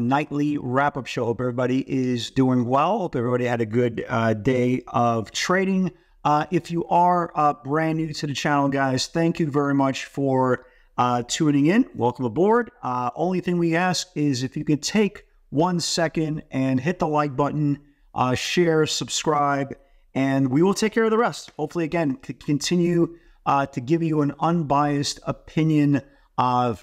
nightly wrap-up show. Hope everybody is doing well. Hope everybody had a good day of trading. If you are brand new to the channel, guys, thank you very much for tuning in. Welcome aboard. Only thing we ask is if you could take 1 second and hit the like button, share, subscribe, and we will take care of the rest. Hopefully, again, continue to give you an unbiased opinion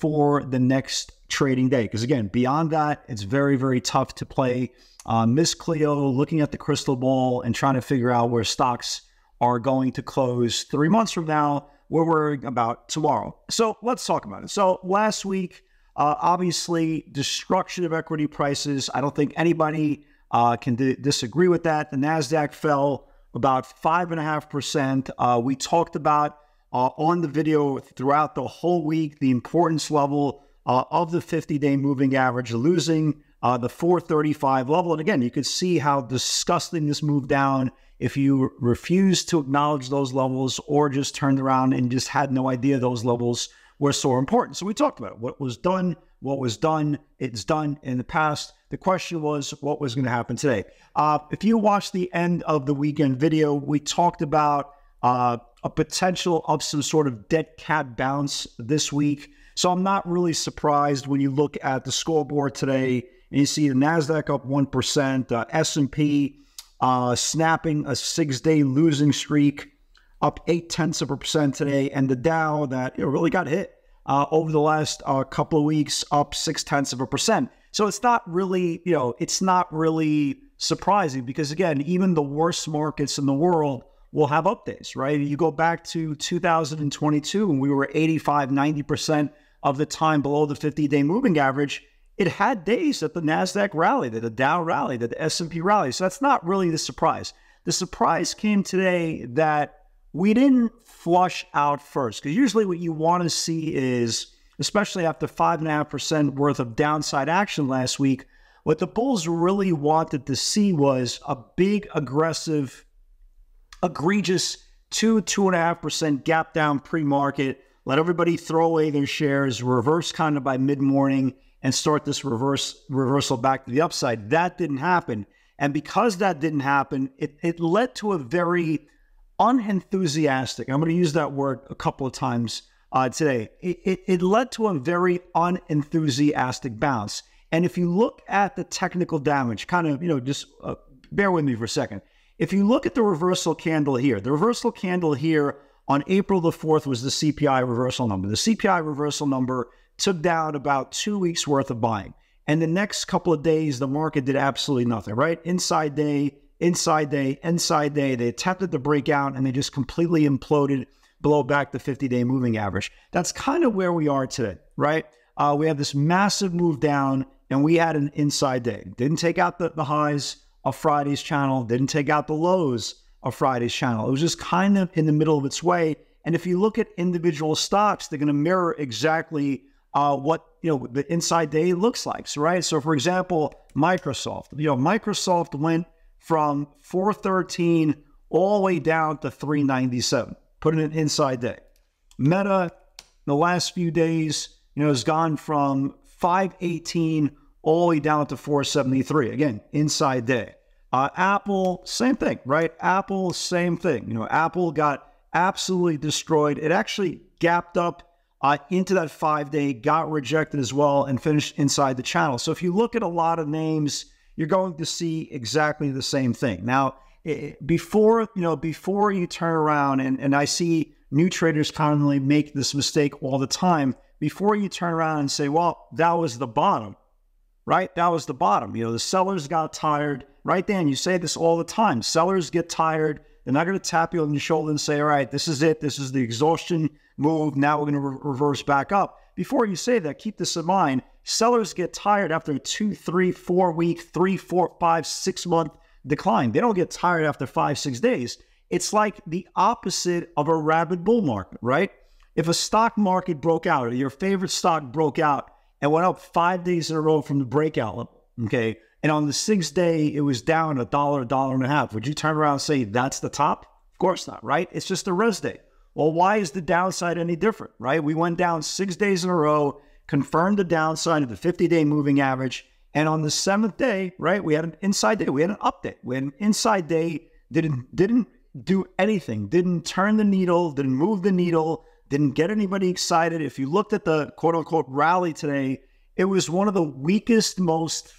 for the next trading day. Because again, beyond that, it's very, very tough to play Miss Cleo, looking at the crystal ball and trying to figure out where stocks are going to close 3 months from now. We're worrying about tomorrow. So let's talk about it. So last week, obviously, destruction of equity prices. I don't think anybody can disagree with that. The NASDAQ fell about 5.5%. We talked about on the video throughout the whole week, the importance level of the 50-day moving average, losing the 435 level. And again, you could see how disgusting this moved down if you refused to acknowledge those levels or just turned around and just had no idea those levels were so important. So we talked about it. What was done, it's done in the past. The question was, what was going to happen today? If you watched the end of the weekend video, we talked about a potential of some sort of dead cat bounce this week. So I'm not really surprised when you look at the scoreboard today and you see the NASDAQ up 1%, S&P snapping a 6-day losing streak, up 0.8% today, and the Dow that really got hit over the last couple of weeks, up 0.6%. So it's not really, it's not really surprising because again, even the worst markets in the world will have up days, right? You go back to 2022 and we were 85, 90% of the time below the 50-day moving average. It had days that the NASDAQ rallied, that the Dow rallied, that the S&P rallied. So that's not really the surprise. The surprise came today that we didn't flush out first, because usually what you want to see is, especially after 5.5% worth of downside action last week, what the bulls really wanted to see was a big, aggressive, egregious 2.5% gap down pre-market, let everybody throw away their shares, reverse kind of by mid-morning, and start this reversal back to the upside. That didn't happen. And because that didn't happen, it led to a very unenthusiastic. I'm going to use that word a couple of times today. It led to a very unenthusiastic bounce. And if you look at the technical damage, kind of, just bear with me for a second. If you look at the reversal candle here, the reversal candle here on April the 4th was the CPI reversal number. The CPI reversal number took down about 2 weeks worth of buying. And the next couple of days, the market did absolutely nothing, right? Inside day, inside day, inside day. They attempted to break out and they just completely imploded below back the 50-day moving average. That's kind of where we are today, right? We have this massive move down and we had an inside day. Didn't take out the highs of Friday's channel, didn't take out the lows of Friday's channel. It was just kind of in the middle of its way. And if you look at individual stocks, they're going to mirror exactly what the inside day looks like, right? So for example, Microsoft, Microsoft went from 413 all the way down to 397, put in an inside day. Meta, the last few days, has gone from 518 all the way down to 473. Again, inside day. Apple, same thing, right? Apple, same thing. Apple got absolutely destroyed. It actually gapped up into that 5-day, got rejected as well, and finished inside the channel. So if you look at a lot of names, you're going to see exactly the same thing. Now, before you turn around, and I see new traders commonly make this mistake all the time, before you turn around and say, well, that was the bottom, right? That was the bottom. The sellers got tired, right, Dan? You say this all the time. Sellers get tired. They're not going to tap you on the shoulder and say, all right, this is it. This is the exhaustion move. Now we're going to reverse back up. Before you say that, keep this in mind. Sellers get tired after a 2, 3, 4 week, 3, 4, 5, 6 month decline. They don't get tired after 5-6 days. It's like the opposite of a rabid bull market, right? If a stock market broke out or your favorite stock broke out and went up 5 days in a row from the breakout level, okay, and on the 6th day, it was down $1, $1.50, would you turn around and say that's the top? Of course not, right? It's just a rest day. Well, why is the downside any different, right? We went down 6 days in a row, confirmed the downside of the 50-day moving average, and on the 7th day, right, we had an inside day, we had an up day. We had an inside day, didn't do anything, didn't turn the needle, didn't move the needle, didn't get anybody excited. If you looked at the quote-unquote rally today, it was one of the weakest, most,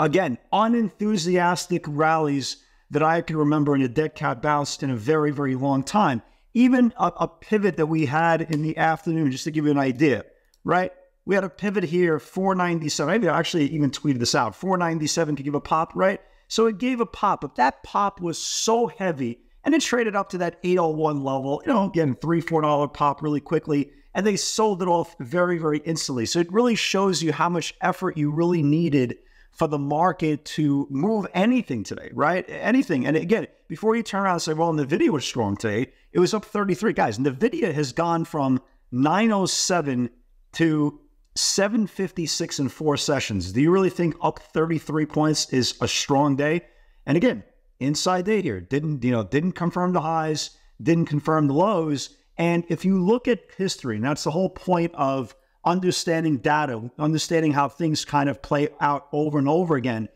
again, unenthusiastic rallies that I can remember in a dead cat bounce in a very, very long time. Even a pivot that we had in the afternoon, just to give you an idea, right? We had a pivot here, 497. Maybe I actually even tweeted this out. 497 to give a pop, right? So it gave a pop, but that pop was so heavy, and it traded up to that 801 level, you know, again, $3-4 pop really quickly, and they sold it off very, very instantly. So it really shows you how much effort you really needed for the market to move anything today, right? Anything. And again, before you turn around and say, well, Nvidia was strong today, it was up 33. Guys, Nvidia has gone from 907 to 756 in 4 sessions. Do you really think up 33 points is a strong day? And again, inside day here, didn't confirm the highs, didn't confirm the lows. And if you look at history, and that's the whole point of understanding data, understanding how things kind of play out over and over again.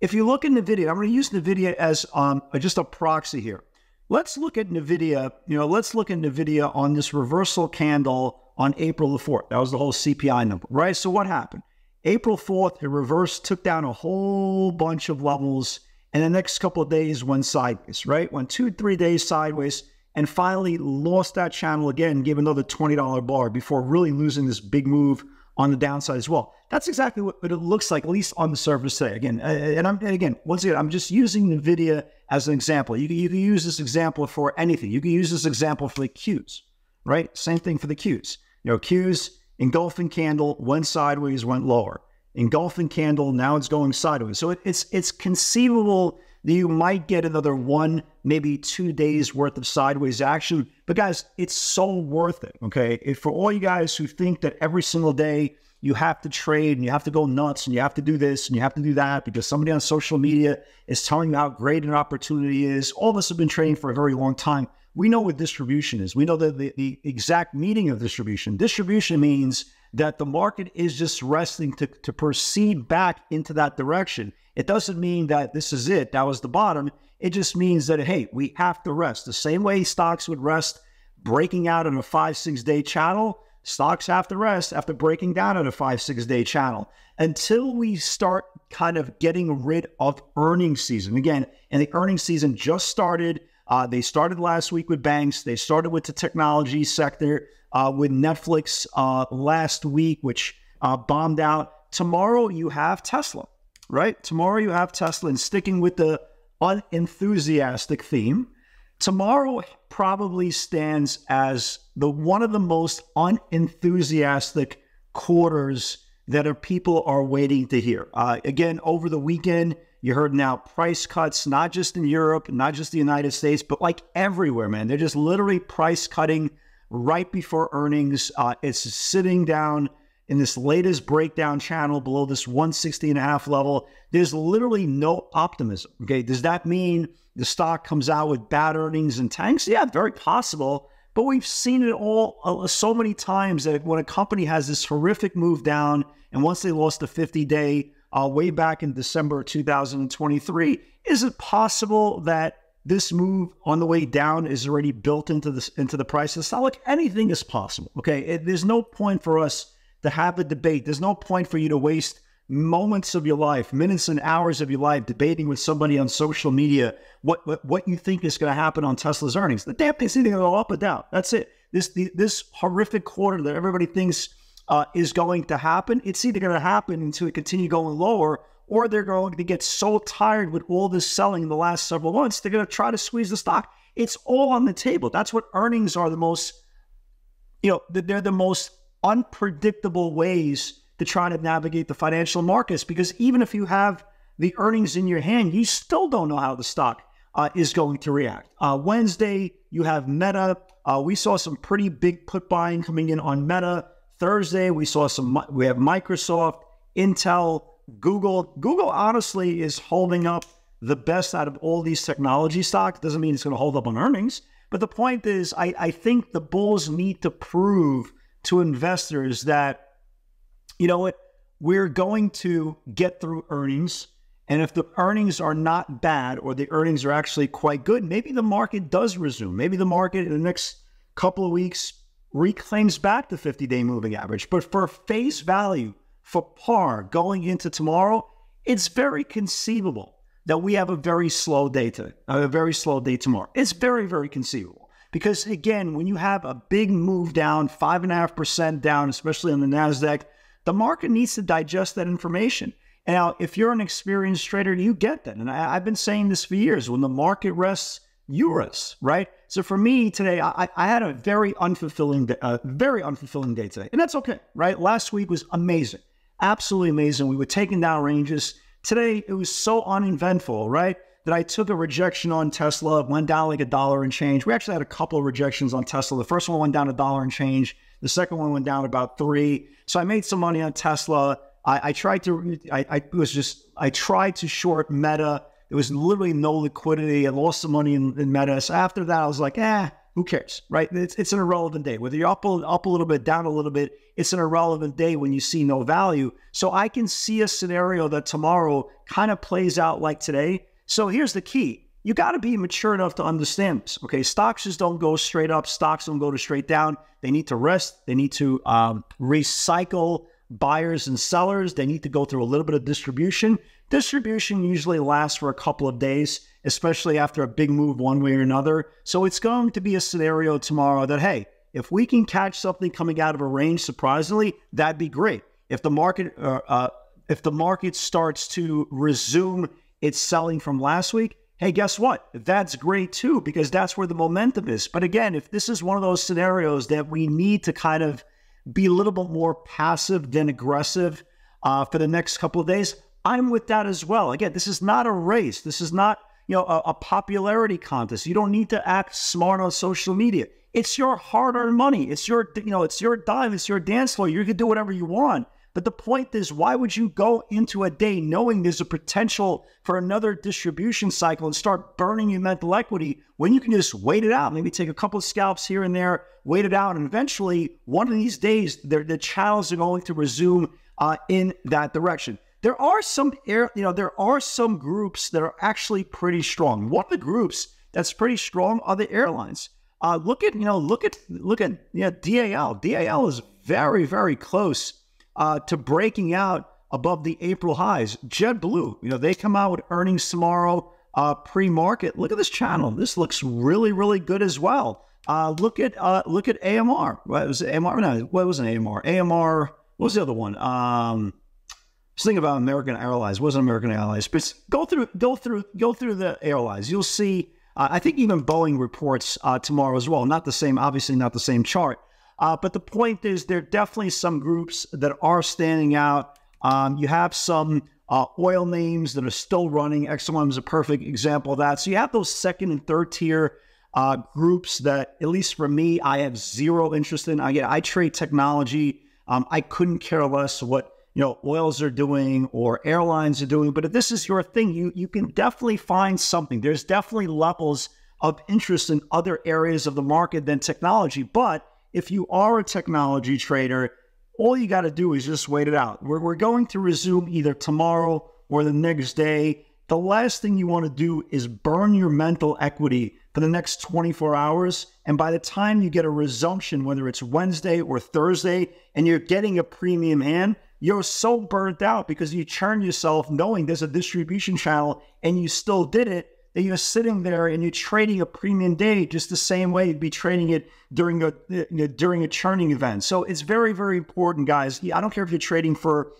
If you look at NVIDIA, I'm going to use NVIDIA as just a proxy here. Let's look at NVIDIA, you know, let's look at NVIDIA on this reversal candle on April the 4th. That was the whole CPI number, right? So what happened? April 4th, it reversed, took down a whole bunch of levels, and the next couple of days went sideways, right? Went 2-3 days sideways, and finally lost that channel again, gave another $20 bar before really losing this big move on the downside as well. That's exactly what it looks like, at least on the surface today. Again, once again, I'm just using NVIDIA as an example. You can use this example for anything. You can use this example for the Qs, right? Same thing for the Qs. You know, Qs, engulfing candle, went sideways, went lower. Engulfing candle, now it's going sideways. So it's conceivable that you might get another 1, maybe 2 days worth of sideways action. But guys, it's so worth it, okay? For all you guys who think that every single day you have to trade and you have to go nuts and you have to do this and you have to do that because somebody on social media is telling you how great an opportunity is. All of us have been trading for a very long time. We know what distribution is. We know the exact meaning of distribution. Distribution means that the market is just resting to proceed back into that direction. It doesn't mean that this is it, that was the bottom. It just means that, hey, we have to rest. The same way stocks would rest breaking out in a 5-6 day channel, stocks have to rest after breaking down in a 5-6 day channel until we start kind of getting rid of earnings season. Again, and the earnings season just started. They started last week with banks. They started with the technology sector, with Netflix last week, which bombed out. Tomorrow you have Tesla, right? Tomorrow you have Tesla, and sticking with the unenthusiastic theme, tomorrow probably stands as one of the most unenthusiastic quarters that people are waiting to hear. Again, over the weekend, you heard now price cuts, not just in Europe, not just the United States, but like everywhere, man. They're just literally price cutting right before earnings. It's sitting down in this latest breakdown channel below this 160.5 level. There's literally no optimism, okay? Does that mean the stock comes out with bad earnings and tanks? Yeah, very possible. But we've seen it all so many times that when a company has this horrific move down, and once they lost the 50-day, way back in December 2023, is it possible that this move on the way down is already built into the price? It's not like anything is possible, okay? There's no point for us to have a debate. There's no point for you to waste moments of your life, minutes and hours of your life debating with somebody on social media what you think is going to happen on Tesla's earnings. The damn thing's either going to go up or down. That's it. This horrific quarter that everybody thinks is going to happen, it's either going to happen until it continue going lower, or they're going to get so tired with all this selling in the last several months, they're going to try to squeeze the stock. It's all on the table. That's what earnings are, the most, you know, they're the most unpredictable ways to try to navigate the financial markets, because even if you have the earnings in your hand, you still don't know how the stock is going to react. Wednesday, you have Meta. We saw some pretty big put buying coming in on Meta. Thursday, we saw some, we have Microsoft, Intel, Google. Google honestly is holding up the best out of all these technology stocks. Doesn't mean it's going to hold up on earnings. But the point is, I think the bulls need to prove to investors that, you know what, we're going to get through earnings. And if the earnings are not bad, or the earnings are actually quite good, maybe the market does resume. Maybe the market in the next couple of weeks reclaims back the 50-day moving average. But for face value, for par going into tomorrow, it's very conceivable that we have a very slow day today, a very slow day tomorrow. It's very, very conceivable. Because again, when you have a big move down, 5.5% down, especially on the NASDAQ, the market needs to digest that information. And now, if you're an experienced trader, you get that. And I've been saying this for years, when the market rests, you rest, right? So for me today, I had a very unfulfilling day today. And that's okay, right? Last week was amazing, absolutely amazing. We were taking down ranges. Today, it was so uneventful, right, that I took a rejection on Tesla, went down like $1 and change. We actually had a couple of rejections on Tesla. The first one went down $1 and change. The second one went down about $3. So I made some money on Tesla. I tried to short Meta. There was literally no liquidity. I lost some money in Meta. So after that, I was like, who cares, right? It's an irrelevant day. Whether you're up a little bit, down a little bit, it's an irrelevant day when you see no value. So I can see a scenario that tomorrow kind of plays out like today. So here's the key. You got to be mature enough to understand this, okay? Stocks just don't go straight up. Stocks don't go to straight down. They need to rest. They need to recycle buyers and sellers. They need to go through a little bit of distribution. Distribution usually lasts for a couple of days, especially after a big move one way or another. So it's going to be a scenario tomorrow that, hey, if we can catch something coming out of a range, surprisingly, that'd be great. If the market starts to resume its selling from last week, hey, guess what? That's great too, because that's where the momentum is. But again, if this is one of those scenarios that we need to kind of be a little bit more passive than aggressive for the next couple of days, I'm with that as well. Again, this is not a race. This is not, you know, a popularity contest. You don't need to act smart on social media. It's your hard-earned money. It's your, you know, it's your dime. It's your dance floor. You can do whatever you want. But the point is, why would you go into a day knowing there's a potential for another distribution cycle and start burning your mental equity when you can just wait it out? Maybe take a couple of scalps here and there, wait it out, and eventually one of these days, the channels are going to resume in that direction. There are some, there are some groups that are actually pretty strong. One of the groups that's pretty strong are the airlines. Look at DAL. DAL is very, very close to breaking out above the April highs. JetBlue, you know, they come out with earnings tomorrow, pre-market. Look at this channel. This looks really, really good as well. Look at AMR. What was it, AMR? No, what was an AMR? AMR. What was the other one? Think about American Airlines. Wasn't American Airlines, but go through the airlines. You'll see. I think even Boeing reports tomorrow as well. Not the same, obviously, not the same chart. But the point is, there are definitely some groups that are standing out. You have some oil names that are still running. Exxon is a perfect example of that. So you have those second and third tier groups that, at least for me, I have zero interest in. I trade technology. I couldn't care less what, you know, oils are doing or airlines are doing. But if this is your thing, you can definitely find something. There's definitely levels of interest in other areas of the market than technology. But if you are a technology trader, all you got to do is just wait it out. We're going to resume either tomorrow or the next day. The last thing you want to do is burn your mental equity for the next 24 hours. And by the time you get a resumption, whether it's Wednesday or Thursday, and you're getting a premium hand, you're so burnt out because you churn yourself knowing there's a distribution channel and you still did it, that you're sitting there and you're trading a premium day just the same way you'd be trading it during a churning event. So it's very, very important, guys. I don't care if you're trading for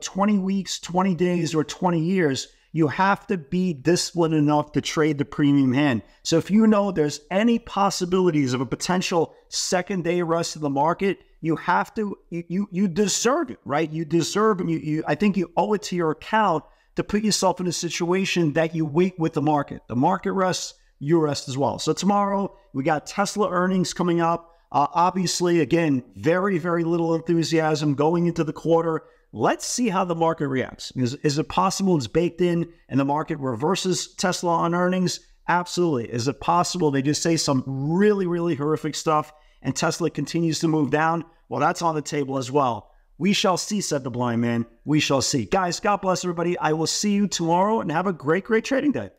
20 weeks, 20 days, or 20 years. You have to be disciplined enough to trade the premium hand. So if you know there's any possibilities of a potential second day rest in the market, you have to, you deserve it, right? You deserve, and I think you owe it to your account to put yourself in a situation that you wait with the market. The market rests, you rest as well. So tomorrow, we got Tesla earnings coming up. Obviously, again, very, very little enthusiasm going into the quarter. Let's see how the market reacts. Is it possible it's baked in and the market reverses Tesla on earnings? Absolutely. Is it possible they just say some really, really horrific stuff and Tesla continues to move down? Well, that's on the table as well. We shall see, said the blind man. We shall see. Guys, God bless everybody. I will see you tomorrow and have a great, great trading day.